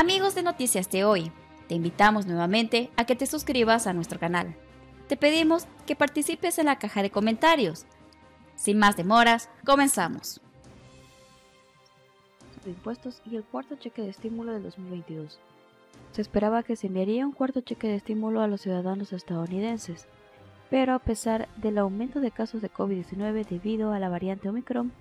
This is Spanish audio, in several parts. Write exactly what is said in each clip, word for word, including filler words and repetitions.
Amigos de Noticias de Hoy, te invitamos nuevamente a que te suscribas a nuestro canal. Te pedimos que participes en la caja de comentarios. Sin más demoras, comenzamos. De impuestos y el cuarto cheque de estímulo del dos mil veintidós. Se esperaba que se enviaría un cuarto cheque de estímulo a los ciudadanos estadounidenses, pero a pesar del aumento de casos de COVID diecinueve debido a la variante Omicron,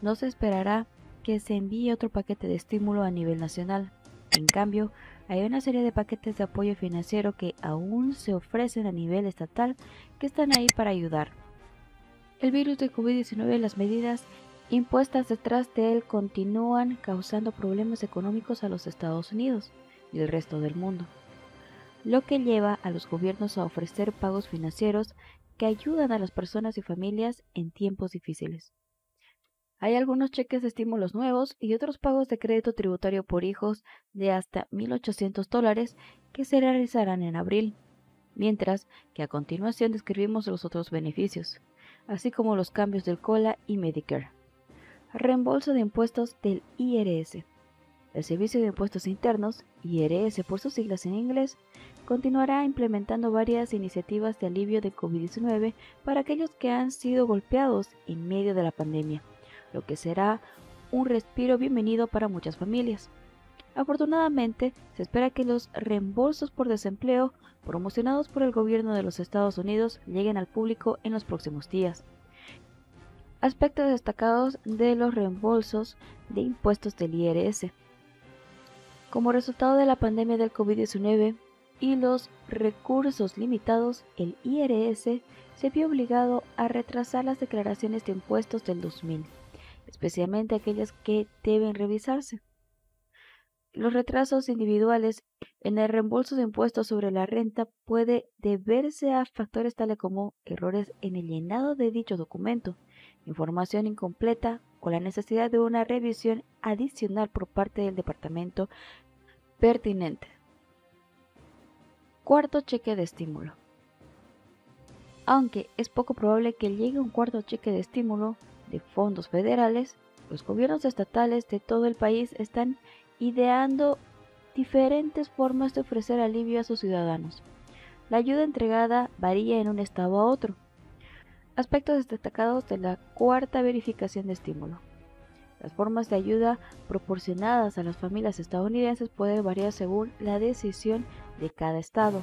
no se esperará que se envíe otro paquete de estímulo a nivel nacional. En cambio, hay una serie de paquetes de apoyo financiero que aún se ofrecen a nivel estatal que están ahí para ayudar. El virus de COVID diecinueve y las medidas impuestas detrás de él continúan causando problemas económicos a los Estados Unidos y el resto del mundo, lo que lleva a los gobiernos a ofrecer pagos financieros que ayudan a las personas y familias en tiempos difíciles. Hay algunos cheques de estímulos nuevos y otros pagos de crédito tributario por hijos de hasta mil ochocientos dólares que se realizarán en abril, mientras que a continuación describimos los otros beneficios, así como los cambios del COLA y Medicare. Reembolso de impuestos del I R S. El Servicio de Impuestos Internos, I R S por sus siglas en inglés, continuará implementando varias iniciativas de alivio de COVID diecinueve para aquellos que han sido golpeados en medio de la pandemia, lo que será un respiro bienvenido para muchas familias. Afortunadamente, se espera que los reembolsos por desempleo promocionados por el gobierno de los Estados Unidos lleguen al público en los próximos días. Aspectos destacados de los reembolsos de impuestos del I R S. Como resultado de la pandemia del COVID diecinueve y los recursos limitados, el I R S se vio obligado a retrasar las declaraciones de impuestos del dos mil, especialmente aquellas que deben revisarse. Los retrasos individuales en el reembolso de impuestos sobre la renta puede deberse a factores tales como errores en el llenado de dicho documento, información incompleta o la necesidad de una revisión adicional por parte del departamento pertinente. Cuarto cheque de estímulo. Aunque es poco probable que llegue un cuarto cheque de estímulo de fondos federales, los gobiernos estatales de todo el país están ideando diferentes formas de ofrecer alivio a sus ciudadanos. La ayuda entregada varía en un estado a otro. Aspectos destacados de la cuarta verificación de estímulo. Las formas de ayuda proporcionadas a las familias estadounidenses pueden variar según la decisión de cada estado.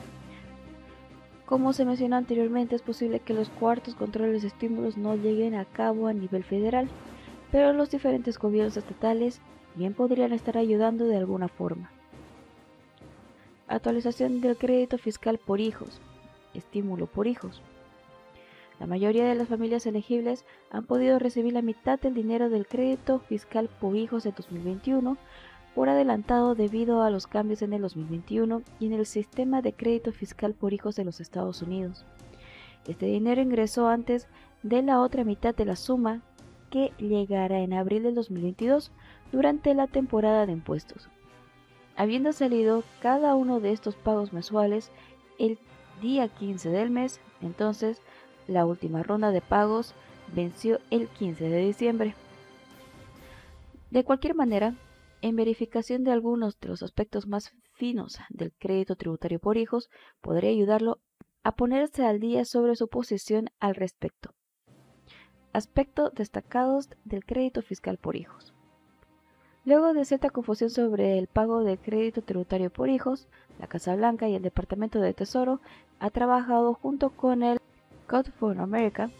Como se mencionó anteriormente, es posible que los cuartos controles de estímulos no lleguen a cabo a nivel federal, pero los diferentes gobiernos estatales bien podrían estar ayudando de alguna forma. Actualización del crédito fiscal por hijos, estímulo por hijos. La mayoría de las familias elegibles han podido recibir la mitad del dinero del crédito fiscal por hijos de dos mil veintiuno por adelantado debido a los cambios en el dos mil veintiuno y en el sistema de crédito fiscal por hijos de los Estados Unidos. Este dinero ingresó antes de la otra mitad de la suma que llegará en abril del dos mil veintidós durante la temporada de impuestos. Habiendo salido cada uno de estos pagos mensuales el día quince del mes, entonces la última ronda de pagos venció el quince de diciembre. De cualquier manera, en verificación de algunos de los aspectos más finos del crédito tributario por hijos, podría ayudarlo a ponerse al día sobre su posición al respecto. Aspectos destacados del crédito fiscal por hijos. Luego de cierta confusión sobre el pago del crédito tributario por hijos, la Casa Blanca y el Departamento de Tesoro ha trabajado junto con el Code for America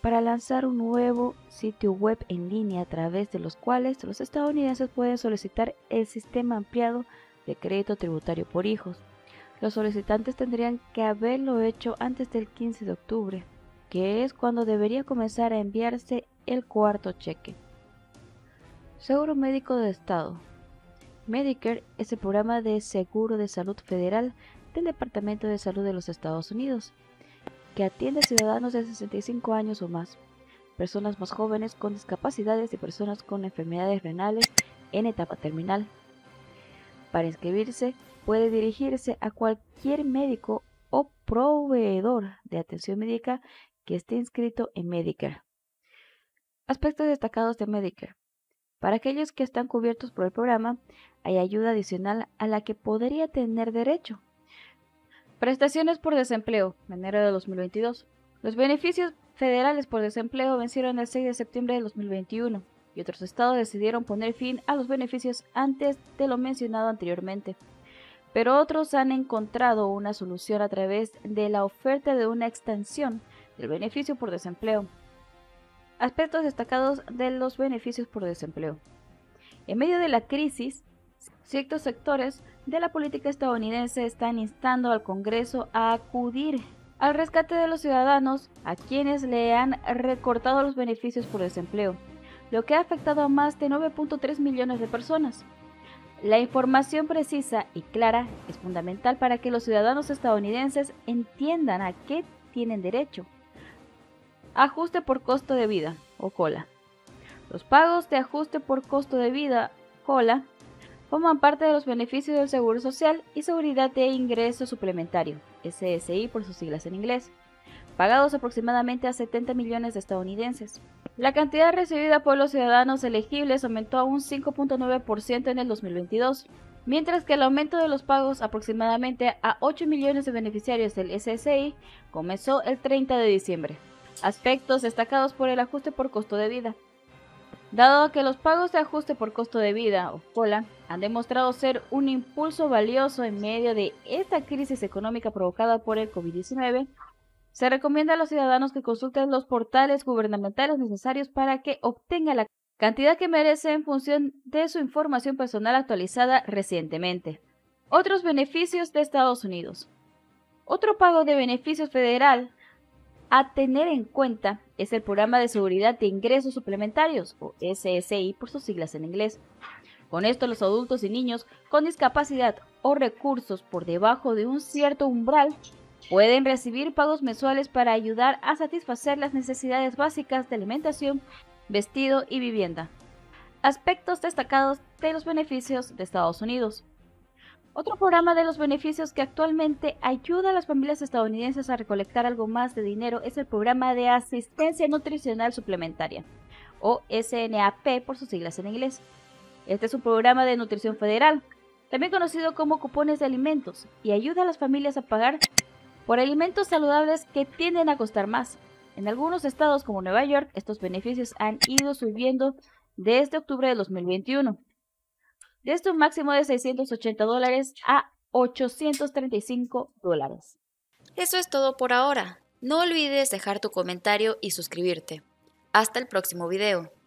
para lanzar un nuevo sitio web en línea a través de los cuales los estadounidenses pueden solicitar el sistema ampliado de crédito tributario por hijos. Los solicitantes tendrían que haberlo hecho antes del quince de octubre, que es cuando debería comenzar a enviarse el cuarto cheque. Seguro médico de Estado. Medicare es el programa de seguro de salud federal del Departamento de Salud de los Estados Unidos, que atiende a ciudadanos de sesenta y cinco años o más, personas más jóvenes con discapacidades y personas con enfermedades renales en etapa terminal. Para inscribirse, puede dirigirse a cualquier médico o proveedor de atención médica que esté inscrito en Medicare. Aspectos destacados de Medicare. Para aquellos que están cubiertos por el programa, hay ayuda adicional a la que podría tener derecho. Prestaciones por desempleo, enero de dos mil veintidós. Los beneficios federales por desempleo vencieron el seis de septiembre de dos mil veintiuno y otros estados decidieron poner fin a los beneficios antes de lo mencionado anteriormente. Pero otros han encontrado una solución a través de la oferta de una extensión del beneficio por desempleo. Aspectos destacados de los beneficios por desempleo. En medio de la crisis, ciertos sectores de la política estadounidense están instando al Congreso a acudir al rescate de los ciudadanos a quienes le han recortado los beneficios por desempleo, lo que ha afectado a más de nueve punto tres millones de personas. La información precisa y clara es fundamental para que los ciudadanos estadounidenses entiendan a qué tienen derecho. Ajuste por costo de vida o COLA. Los pagos de ajuste por costo de vida, COLA, forman parte de los beneficios del Seguro Social y Seguridad de Ingreso Suplementario, S S I por sus siglas en inglés, pagados aproximadamente a setenta millones de estadounidenses. La cantidad recibida por los ciudadanos elegibles aumentó a un cinco punto nueve por ciento en el dos mil veintidós, mientras que el aumento de los pagos aproximadamente a ocho millones de beneficiarios del S S I comenzó el treinta de diciembre. Aspectos destacados por el ajuste por costo de vida. Dado que los pagos de ajuste por costo de vida, o COLA, han demostrado ser un impulso valioso en medio de esta crisis económica provocada por el COVID diecinueve, se recomienda a los ciudadanos que consulten los portales gubernamentales necesarios para que obtengan la cantidad que merece en función de su información personal actualizada recientemente. Otros beneficios de Estados Unidos. Otro pago de beneficios federal a tener en cuenta es el Programa de Seguridad de Ingresos Suplementarios, o S S I por sus siglas en inglés. Con esto, los adultos y niños con discapacidad o recursos por debajo de un cierto umbral pueden recibir pagos mensuales para ayudar a satisfacer las necesidades básicas de alimentación, vestido y vivienda. Aspectos destacados de los beneficios de Estados Unidos. Otro programa de los beneficios que actualmente ayuda a las familias estadounidenses a recolectar algo más de dinero es el Programa de Asistencia Nutricional Suplementaria, o SNAP por sus siglas en inglés. Este es un programa de nutrición federal, también conocido como cupones de alimentos, y ayuda a las familias a pagar por alimentos saludables que tienden a costar más. En algunos estados como Nueva York, estos beneficios han ido subiendo desde octubre de dos mil veintiuno, desde un máximo de seiscientos ochenta dólares a ochocientos treinta y cinco dólares. Eso es todo por ahora. No olvides dejar tu comentario y suscribirte. Hasta el próximo video.